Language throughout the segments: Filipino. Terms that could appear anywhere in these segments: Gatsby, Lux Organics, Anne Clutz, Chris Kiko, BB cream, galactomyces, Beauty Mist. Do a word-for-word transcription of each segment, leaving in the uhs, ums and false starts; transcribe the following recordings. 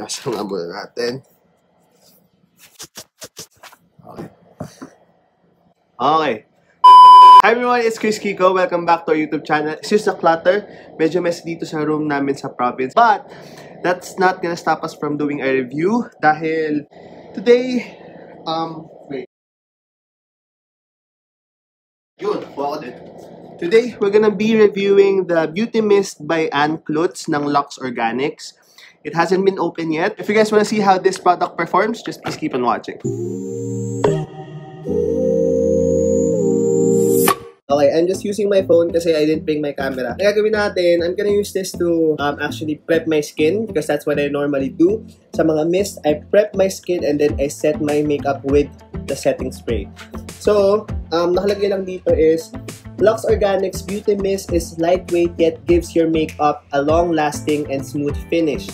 na siyang number natin. Okay. Okay. Hi everyone, it's Chris Kiko. Welcome back to our YouTube channel. Excuse the clutter. Medyo messy dito sa room namin sa province. But, that's not gonna stop us from doing a review. Dahil, today, um, wait. Yun, buka din. Today, we're gonna be reviewing the Beauty Mist by Anne Clutz ng Lux Organics. It hasn't been opened yet. If you guys wanna see how this product performs, just please keep on watching. Okay, I'm just using my phone kasi I didn't bring my camera. Ang gagawin natin, I'm gonna use this to um, actually prep my skin because that's what I normally do. Sa mga mist, I prep my skin and then I set my makeup with the setting spray. So, um, nakalagay lang dito is, Lux Organics Beauty Mist is lightweight yet gives your makeup a long-lasting and smooth finish.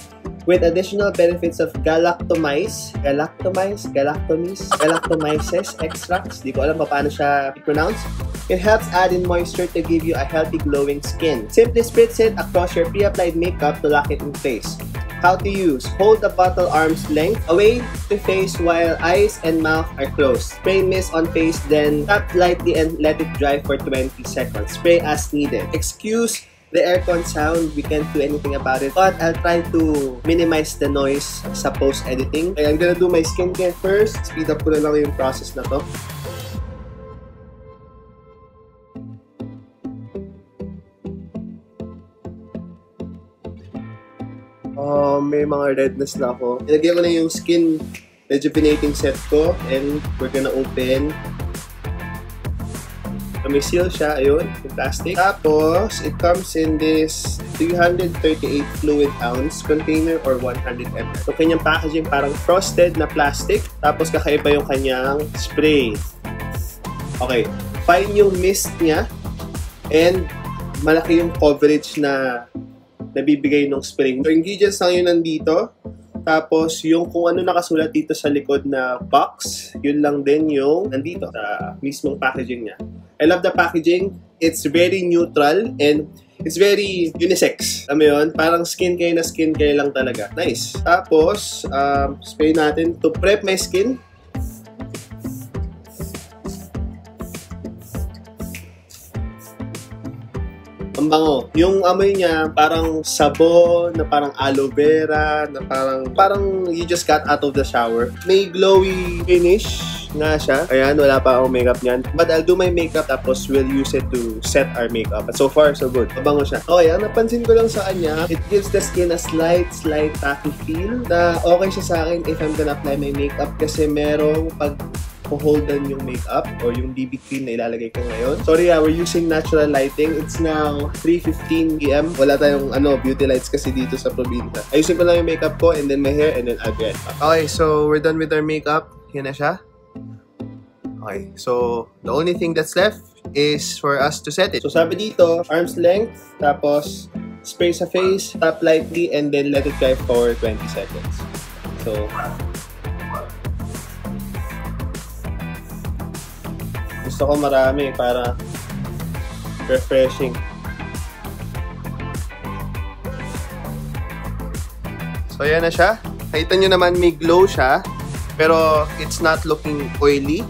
With additional benefits of galactomyces, galactomyces, galactomyces, galactomyces extracts, di ko alam pa paano siya pronounce. It helps add in moisture to give you a healthy glowing skin. Simply spritz it across your pre-applied makeup to lock it in place. How to use? Hold the bottle arm's length away to face while eyes and mouth are closed. Spray mist on face, then tap lightly and let it dry for twenty seconds. Spray as needed. Excuse the aircon sound, we can't do anything about it, but I'll try to minimize the noise sa post-editing. I'm gonna do my skincare first. Speed up ko na lang yung process na to. Oh, may mga redness na ako. Ilagay ko na yung skin rejuvenating set ko and we're gonna open. May seal siya, ayun, fantastic. Tapos, it comes in this three hundred thirty-eight fluid ounce container or one hundred milliliters. So, kanyang packaging parang frosted na plastic. Tapos, kakaiba yung kanyang spray. Okay, fine yung mist niya and malaki yung coverage na nabibigay ng spray. So, ingredients lang yun nandito. Tapos, yung kung ano nakasulat dito sa likod na box, yun lang din yung nandito sa mismong packaging niya. I love the packaging. It's very neutral and it's very unisex. Alam mo yun? Parang skincare na skincare lang talaga. Nice. Tapos, um, spray natin to prep my skin. Ang bango. Yung amoy niya, parang sabon, na parang aloe vera, na parang, parang you just got out of the shower. May glowy finish nga siya. Ayan, wala pa akong makeup niyan. But I'll do my makeup tapos we'll use it to set our makeup. But so far, so good. Mabango siya. Okay, ang napansin ko lang sa kanya, it gives the skin a slight, slight tacky feel na okay siya sa akin if I'm gonna apply my makeup kasi merong pag holdan yung makeup or yung B B cream na ilalagay ko ngayon. Sorry ah, we're using natural lighting. It's now three fifteen p m Wala tayong ano, beauty lights kasi dito sa probinsya. Ayusin ko lang yung makeup ko and then my hair and then I'll get back. Okay, so we're done with our makeup. Yan na siya. Okay, so the only thing that's left is for us to set it. So sabi dito, arm's length, tapos spray sa face, tap lightly, and then let it dry for twenty seconds. So, gusto ko marami para refreshing. So yan na siya. Nakita nyo naman may glow siya, pero it's not looking oily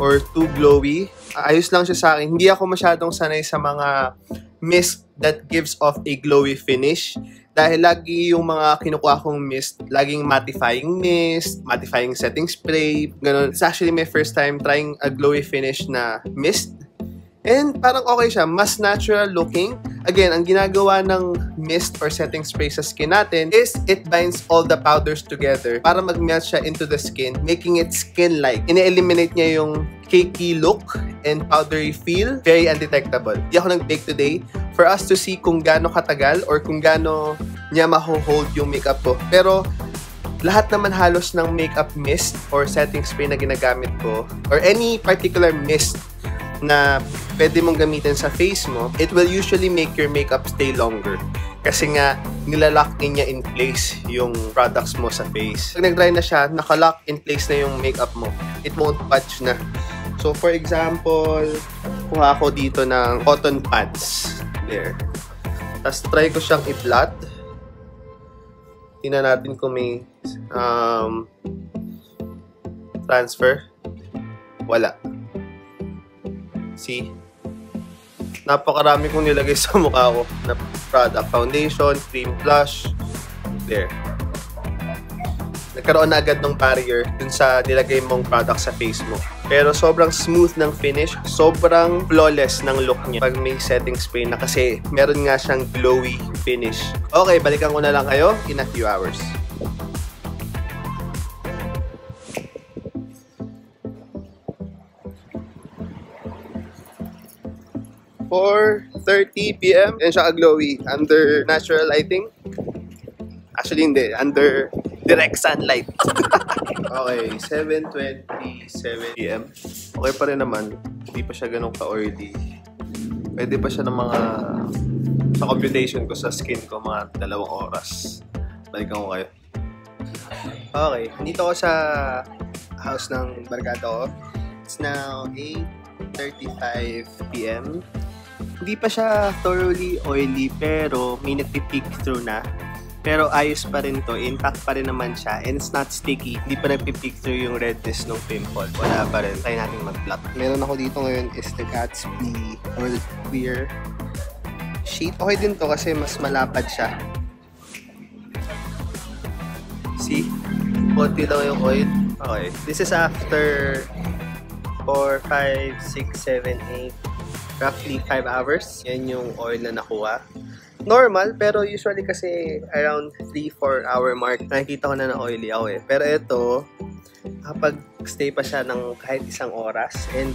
or too glowy. Ayos lang siya sa akin. Hindi ako masyadong sanay sa mga mist that gives off a glowy finish. Dahil lagi yung mga kinukuha kong mist, laging mattifying mist, mattifying setting spray, ganun. It's actually my first time trying a glowy finish na mist. And parang okay siya. Mas natural looking. Again, ang ginagawa ng mist or setting spray sa skin natin is it binds all the powders together para mag-melt siya into the skin, making it skin-like. Ine-eliminate niya yung cakey look and powdery feel. Very undetectable. Di ako nag-bake today for us to see kung gaano katagal or kung gaano niya maho-hold yung makeup ko. Pero lahat naman halos ng makeup mist or setting spray na ginagamit ko or any particular mist na pwede mong gamitin sa face mo, it will usually make your makeup stay longer. Kasi nga, nilalock in niya in place yung products mo sa face. Pag nag-dry na siya, nakalock in place na yung makeup mo. It won't budge na. So, for example, kuha ko dito ng cotton pads. There. Tapos, try ko siyang i-blot. tingnan natin kung may um, transfer. Wala. See? Napakarami kong nilagay sa mukha ko na product. Foundation, cream, blush. There. Nagkaroon na agad ng barrier dun sa nilagay mong product sa face mo. Pero sobrang smooth ng finish. Sobrang flawless ng look niya pag may setting spray na kasi meron nga siyang glowy finish. Okay, balikan ko na lang kayo in a few hours. four thirty p m and siya glowy under natural lighting. Actually hindi, under direct sunlight. Okay, seven twenty-seven p m Okay pa rin naman, hindi pa siya ganun ka-oily. Pwede pa siya ng mga, sa computation ko sa skin ko, mga dalawang oras. Balikan ko kayo. Okay, nandito ko sa house ng barkada ko. It's now eight thirty-five p m Hindi pa siya thoroughly oily pero may nagpipeak through na. Pero ayos pa rin to, intact pa rin naman siya and it's not sticky. Hindi pa nagpipeak through yung redness ng pimple. Wala pa rin. Try natin mag-plot. Meron ako dito ngayon is the Gatsby Oil Clear Sheet. Okay din to kasi mas malapad siya. See? Konti lang yung oil. Okay. This is after four, five, six, seven, eight. Roughly five hours. Yan yung oil na nakuha. Normal, pero usually kasi around three to four hour mark, nakikita ko na na oily ako eh. Pero ito, kapag stay pa siya ng kahit isang oras and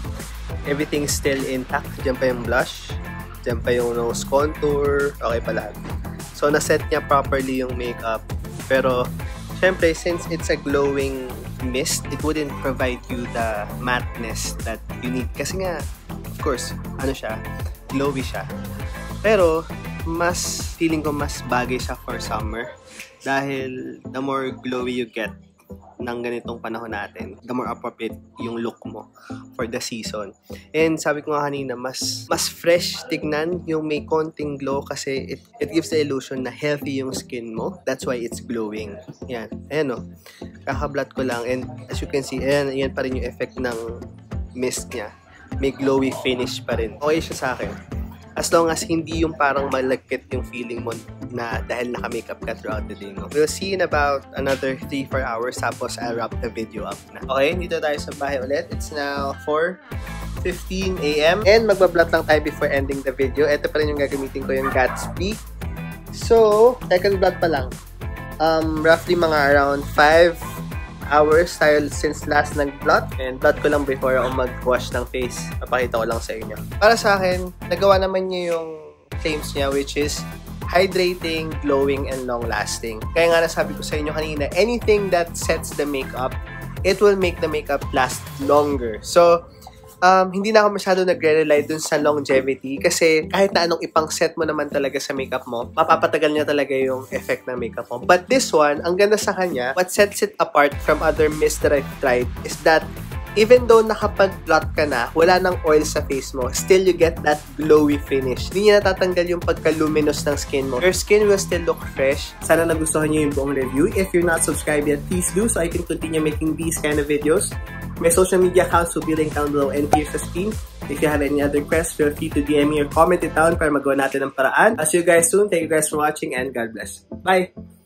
everything's still intact. Diyan pa yung blush, diyan pa yung nose contour, okay pa lahat. So, naset niya properly yung makeup. Pero, syempre, since it's a glowing mist, it wouldn't provide you the matteness that you need. Kasi nga, of course, ano siya, glowy siya. Pero, mas, feeling ko mas bagay siya for summer. Dahil, the more glowy you get ng ganitong panahon natin, the more appropriate yung look mo for the season. And sabi ko nga kanina, mas, mas fresh tignan yung may konting glow kasi it, it gives the illusion na healthy yung skin mo. That's why it's glowing. Yan. Ayan o. Kakablat ko lang. And as you can see, ayan, ayan pa rin yung effect ng mist niya. May glowy finish pa rin. Okay siya sa akin. As long as hindi yung parang malagkit yung feeling mo na dahil naka-makeup ka throughout the day. No? We'll see in about another three to four hours tapos I'll wrap the video up na. Okay, dito tayo sa bahay ulit. It's now four fifteen a m And magbablat lang tayo before ending the video. Ito pa rin yung gagamitin ko, yung Gatsby. So, second vlog pa lang. Um, roughly mga around five hours style since last nag-blot and blot ko lang before ako mag-wash ng face. Papakita ko lang sa inyo. Para sa akin, nagawa naman niya yung claims niya which is hydrating, glowing, and long-lasting. Kaya nga nasabi ko sa inyo kanina, anything that sets the makeup, it will make the makeup last longer. So, Um, hindi na ako masyado nagre-rely dun sa longevity kasi kahit na anong ipang set mo naman talaga sa makeup mo, mapapatagal niya talaga yung effect ng makeup mo. But this one, ang ganda sa kanya, what sets it apart from other mists that I've tried is that even though nakapag-blot ka na, wala nang oil sa face mo, still you get that glowy finish. Hindi niya natatanggal yung pagka-luminous ng skin mo. Your skin will still look fresh. Sana nagustuhan niyo yung buong review. If you're not subscribed yet, please do so I can continue making these kind of videos. My social media accounts will be linked down below and here's the screen. If you have any other requests, feel free to D M me or comment it down para magawa natin ang paraan. I'll see you guys soon. Thank you guys for watching and God bless. Bye!